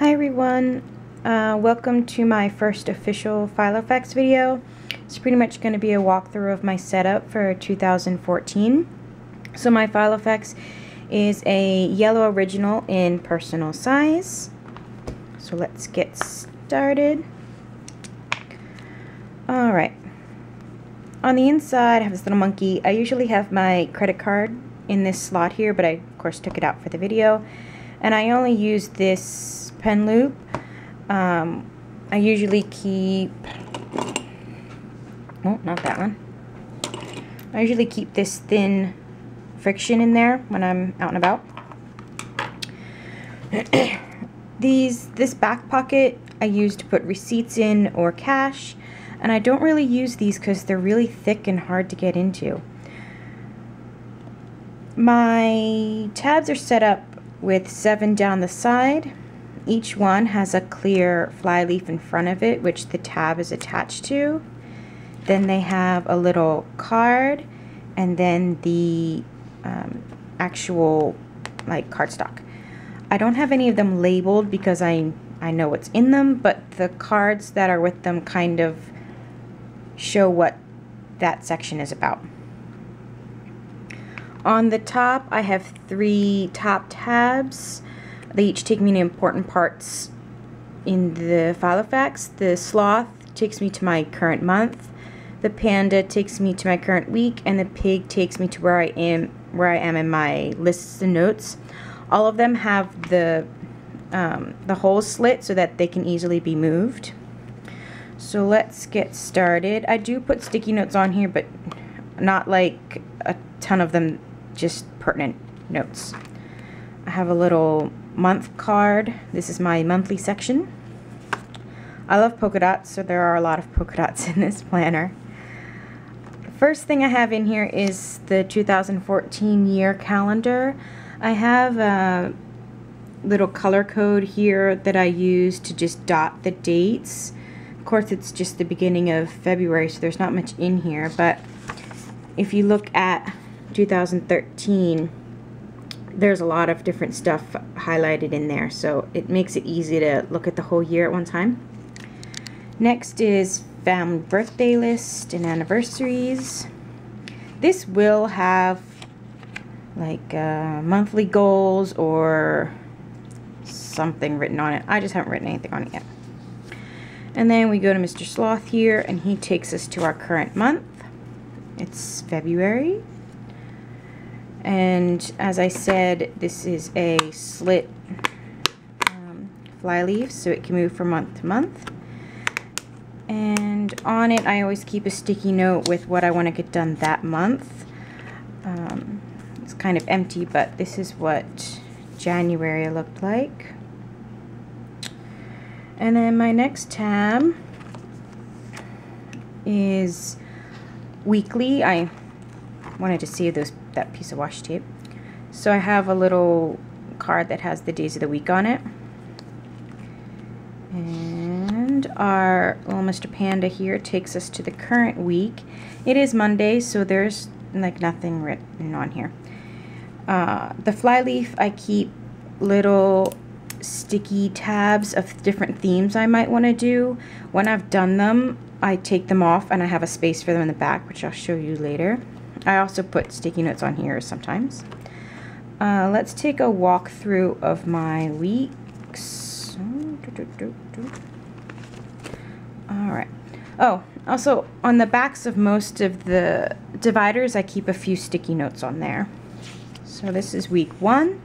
Hi everyone, welcome to my first official Filofax video. It's pretty much going to be a walkthrough of my setup for 2014. So my Filofax is a yellow original in personal size. So let's get started. Alright, on the inside I have this little monkey. I usually have my credit card in this slot here, but I of course took it out for the video. And I only use this pen loop. I usually keep, oh, not that one. I usually keep this thin friction in there when I'm out and about. This back pocket I use to put receipts in or cash, and I don't really use these because they're really thick and hard to get into. My tabs are set up with 7 down the side. Each one has a clear fly leaf in front of it, which the tab is attached to. Then they have a little card, and then the actual like cardstock. I don't have any of them labeled because I know what's in them, but the cards that are with them kind of show what that section is about. On the top, I have 3 top tabs. They each take me to important parts in the Filofax. The sloth takes me to my current month. The panda takes me to my current week, and the pig takes me to where I am in my lists and notes. All of them have the holes slit so that they can easily be moved. So let's get started. I do put sticky notes on here, but not like a ton of them, just pertinent notes. I have a little month card. This is my monthly section. I love polka dots, so there are a lot of polka dots in this planner. The first thing I have in here is the 2014 year calendar. I have a little color code here that I use to just dot the dates. Of course, it's just the beginning of February, so there's not much in here, but if you look at 2013, there's a lot of different stuff highlighted in there, so it makes it easy to look at the whole year at one time. Next is family birthday list and anniversaries. This will have like monthly goals or something written on it. I just haven't written anything on it yet. And then we go to Mr. Sloth here, and he takes us to our current month. It's February, and as I said, this is a slit fly leaf, so it can move from month to month. And on it, I always keep a sticky note with what I want to get done that month. It's kind of empty, but this is what January looked like. And then my next tab is weekly. I wanted to see that piece of washi tape, so I have a little card that has the days of the week on it. And our little Mr. Panda here takes us to the current week. It is Monday, so there's like nothing written on here. The fly leaf, I keep little sticky tabs of different themes I might want to do. When I've done them, I take them off, and I have a space for them in the back, which I'll show you later. I also put sticky notes on here sometimes. Let's take a walkthrough of my weeks. Alright. Oh, also on the backs of most of the dividers, I keep a few sticky notes on there. So this is week 1.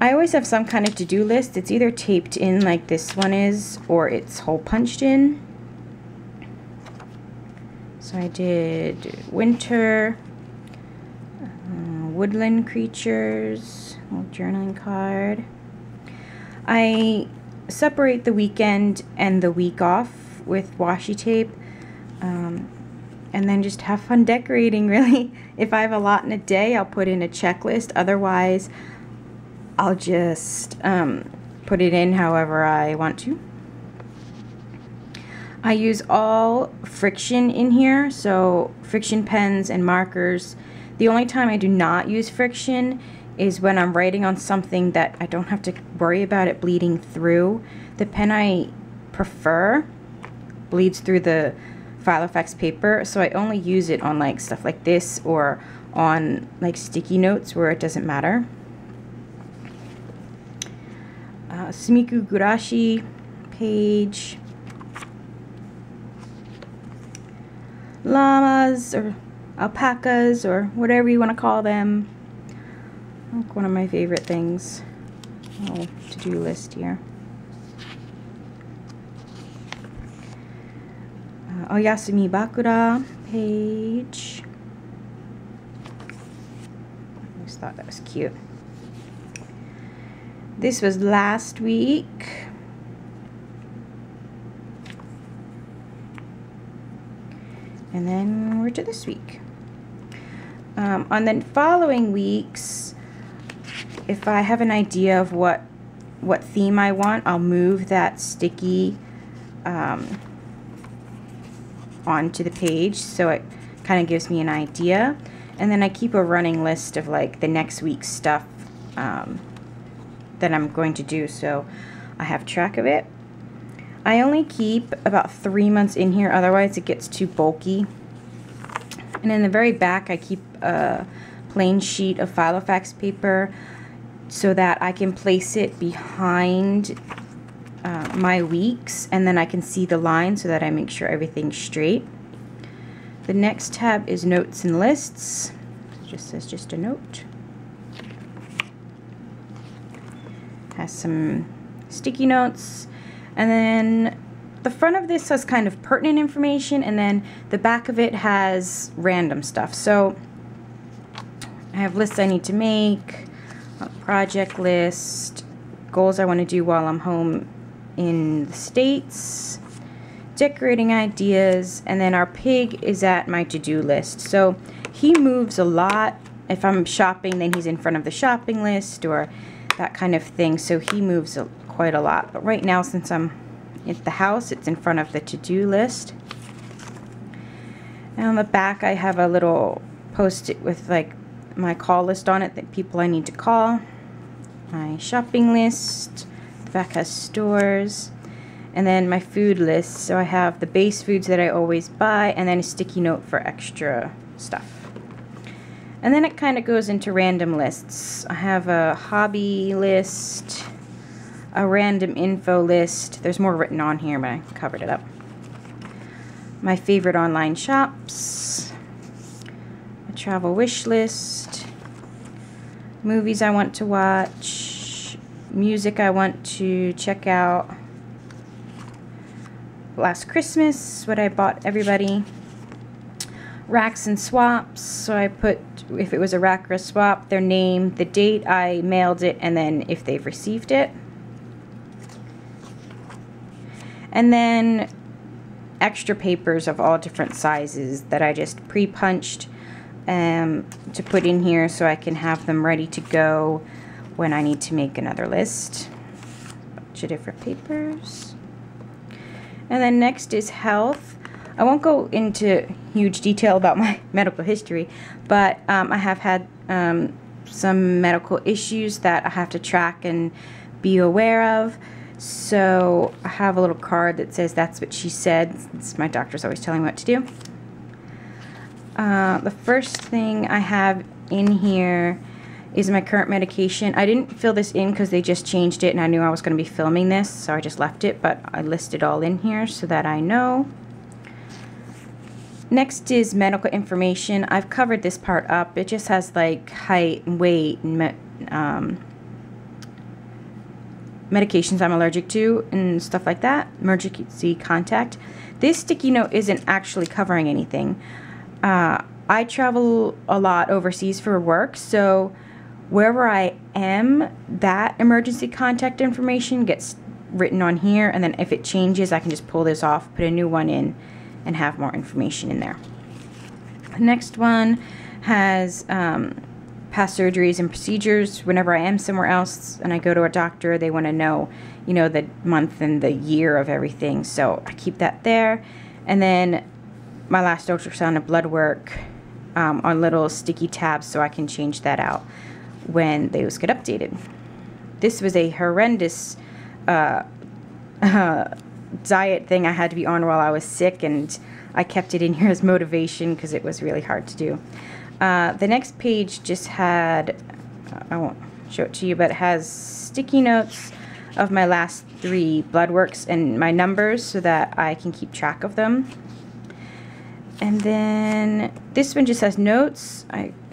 I always have some kind of to-do list. It's either taped in like this one is, or it's hole punched in. So I did winter, woodland creatures, little journaling card. I separate the weekend and the week off with washi tape, and then just have fun decorating, really. If I have a lot in a day, I'll put in a checklist. Otherwise, I'll just put it in however I want to. I use all friction in here, so friction pens and markers. The only time I do not use friction is when I'm writing on something that I don't have to worry about it bleeding through. The pen I prefer bleeds through the Filofax paper, so I only use it on like stuff like this or on like sticky notes where it doesn't matter. Sumikugurashi page. Llamas or alpacas or whatever you want to call them. Like one of my favorite things. Oh, to-do list here. Oyasumi Bakura page. I just thought that was cute. This was last week. And then we're to this week. On the following weeks, if I have an idea of what theme I want, I'll move that sticky onto the page, so it kind of gives me an idea. And then I keep a running list of like the next week's stuff that I'm going to do, so I have track of it. I only keep about 3 months in here, otherwise it gets too bulky. And in the very back I keep a plain sheet of Filofax paper so that I can place it behind my weeks, and then I can see the line so that I make sure everything's straight. The next tab is notes and lists. It just says just a note. Has some sticky notes. And then the front of this has kind of pertinent information, and then the back of it has random stuff. So I have lists I need to make, a project list, goals I want to do while I'm home in the States, decorating ideas, and then our pig is at my to-do list. So he moves a lot. If I'm shopping, then he's in front of the shopping list or that kind of thing. So he moves quite a lot. But right now, since I'm at the house, it's in front of the to-do list. And on the back, I have a little post-it with like my call list on it, that people I need to call, my shopping list. The back has stores, and then my food list. So I have the base foods that I always buy, and then a sticky note for extra stuff. And then it kind of goes into random lists. I have a hobby list, a random info list. There's more written on here, but I covered it up. My favorite online shops, a travel wish list, movies I want to watch, music I want to check out, last Christmas, what I bought everybody, racks and swaps. So I put, if it was a rack or a swap, their name, the date I mailed it, and then if they've received it. And then extra papers of all different sizes that I just pre-punched to put in here so I can have them ready to go when I need to make another list. A bunch of different papers. And then next is health. I won't go into huge detail about my medical history, but I have had some medical issues that I have to track and be aware of. So I have a little card that says that's what she said. It's my doctor's always telling me what to do. The first thing I have in here is my current medication. I didn't fill this in because they just changed it and I knew I was going to be filming this, so I just left it, but I list it all in here so that I know. Next is medical information. I've covered this part up. It just has like height and weight and medications I'm allergic to and stuff like that. Emergency contact. This sticky note isn't actually covering anything. I travel a lot overseas for work, so wherever I am, that emergency contact information gets written on here, and then if it changes, I can just pull this off, put a new one in, and have more information in there. The next one has past surgeries and procedures. Whenever I am somewhere else and I go to a doctor, they want to know, you know, the month and the year of everything. So I keep that there. And then my last ultrasound and blood work on little sticky tabs so I can change that out when those get updated. This was a horrendous diet thing I had to be on while I was sick, and I kept it in here as motivation because it was really hard to do. The next page just had, I won't show it to you, but it has sticky notes of my last three blood works and my numbers so that I can keep track of them. And then this one just has notes.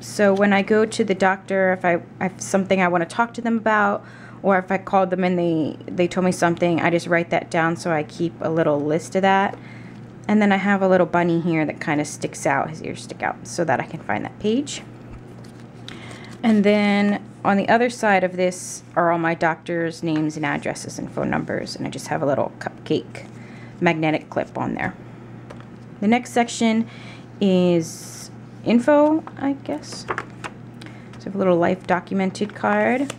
So when I go to the doctor, if I have something I want to talk to them about, or if I called them and they told me something, I just write that down so I keep a little list of that. And then I have a little bunny here that kind of sticks out, his ears stick out, so that I can find that page. And then on the other side of this are all my doctor's names and addresses and phone numbers, and I just have a little cupcake magnetic clip on there. The next section is info, I guess. So I have a little life documented card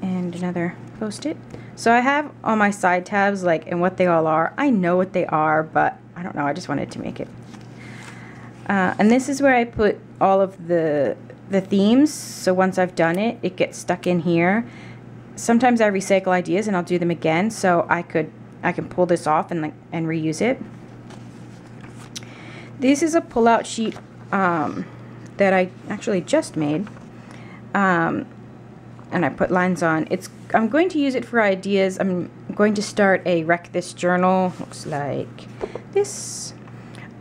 and another post-it. So I have all my side tabs, like, and what they all are. I know what they are, but I don't know, I just wanted to make it. And this is where I put all of the themes. So once I've done it, it gets stuck in here. Sometimes I recycle ideas and I'll do them again, so I can pull this off and reuse it. This is a pull-out sheet that I actually just made, and I put lines on. I'm going to use it for ideas. I'm going to start a Wreck This Journal, looks like this,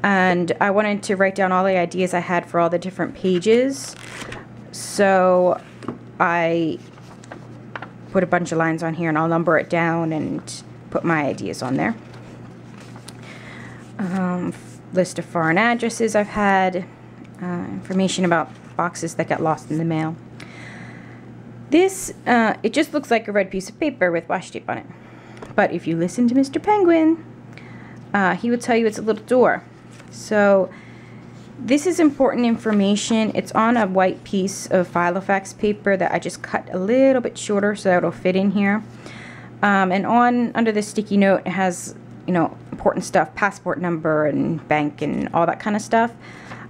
and I wanted to write down all the ideas I had for all the different pages, so I put a bunch of lines on here and I'll number it down and put my ideas on there. List of foreign addresses I've had, information about boxes that got lost in the mail. This, it just looks like a red piece of paper with washi tape on it. But if you listen to Mr. Penguin, he will tell you it's a little door. So this is important information. It's on a white piece of Filofax paper that I just cut a little bit shorter so that it'll fit in here. And under the sticky note, it has, you know, important stuff, passport number and bank and all that kind of stuff.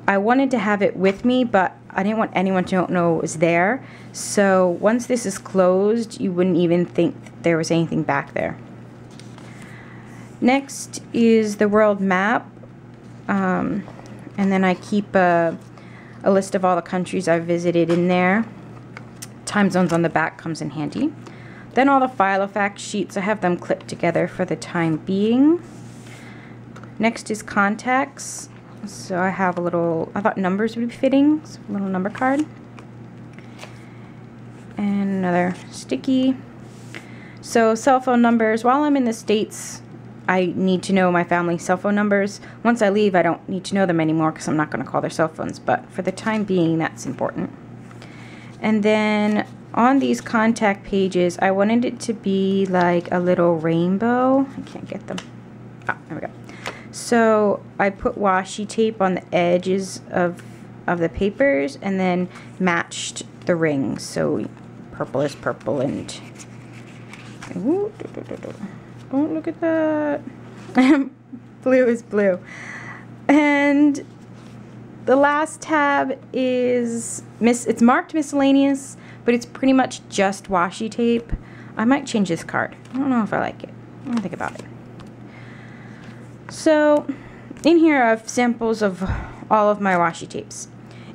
I wanted to have it with me, but I didn't want anyone to know it was there. So once this is closed, you wouldn't even think there was anything back there. Next is the world map. And then I keep a list of all the countries I've visited in there. Time zones on the back comes in handy. Then all the Filofax sheets, I have them clipped together for the time being. Next is contacts. So I have a little, I thought numbers would be fitting, so a little number card. And another sticky. So cell phone numbers, while I'm in the States, I need to know my family's cell phone numbers. Once I leave, I don't need to know them anymore because I'm not gonna call their cell phones, but for the time being, that's important. And then on these contact pages, I wanted it to be like a little rainbow. I can't get them. Ah, there we go. So I put washi tape on the edges of the papers and then matched the rings. So purple is purple and... Ooh, oh, look at that. Blue is blue. And the last tab is... It's marked miscellaneous, but it's pretty much just washi tape. I might change this card. I don't know if I like it. I'm gonna think about it. So in here I have samples of all of my washi tapes.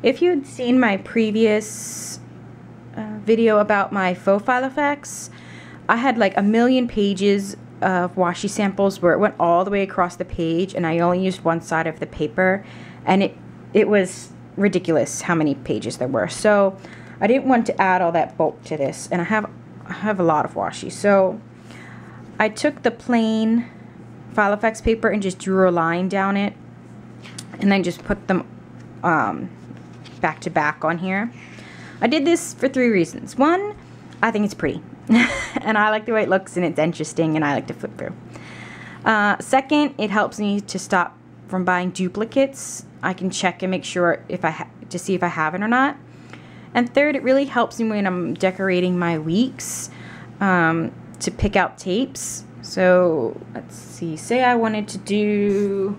If you had seen my previous video about my faux Filofax, I had like a million pages of washi samples where it went all the way across the page and I only used one side of the paper, and it was ridiculous how many pages there were. So I didn't want to add all that bulk to this, and I have a lot of washi. So I took the plain Filofax paper and just drew a line down it, and then just put them back to back on here. I did this for three reasons. One, I think it's pretty, and I like the way it looks, and it's interesting, and I like to flip through. Second, it helps me to stop from buying duplicates. I can check and make sure if to see if I have it or not. And third, it really helps me when I'm decorating my weeks to pick out tapes. So let's see, say I wanted to do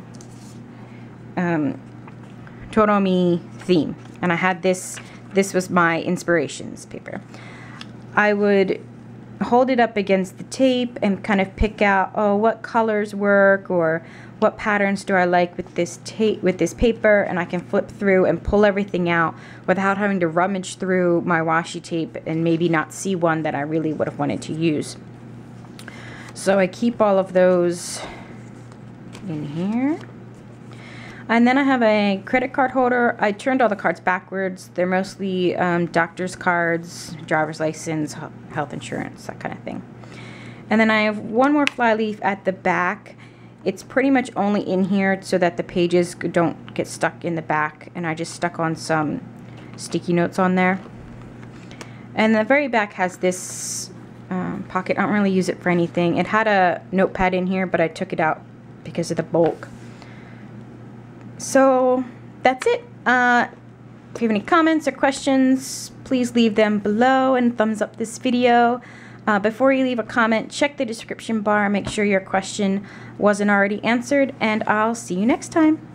Toromi theme, and I had this this was my inspirations paper. I would hold it up against the tape and kind of pick out, oh, what colors work, or what patterns do I like with this tape, with this paper, and I can flip through and pull everything out without having to rummage through my washi tape and maybe not see one that I really would have wanted to use. So I keep all of those in here. And then I have a credit card holder. I turned all the cards backwards. They're mostly doctor's cards, driver's license, health insurance, that kind of thing. And then I have one more fly leaf at the back. It's pretty much only in here so that the pages don't get stuck in the back. And I just stuck on some sticky notes on there. And the very back has this pocket. I don't really use it for anything. It had a notepad in here, but I took it out because of the bulk. So that's it. If you have any comments or questions, please leave them below and thumbs up this video. Before you leave a comment, check the description bar. Make sure your question wasn't already answered, and I'll see you next time.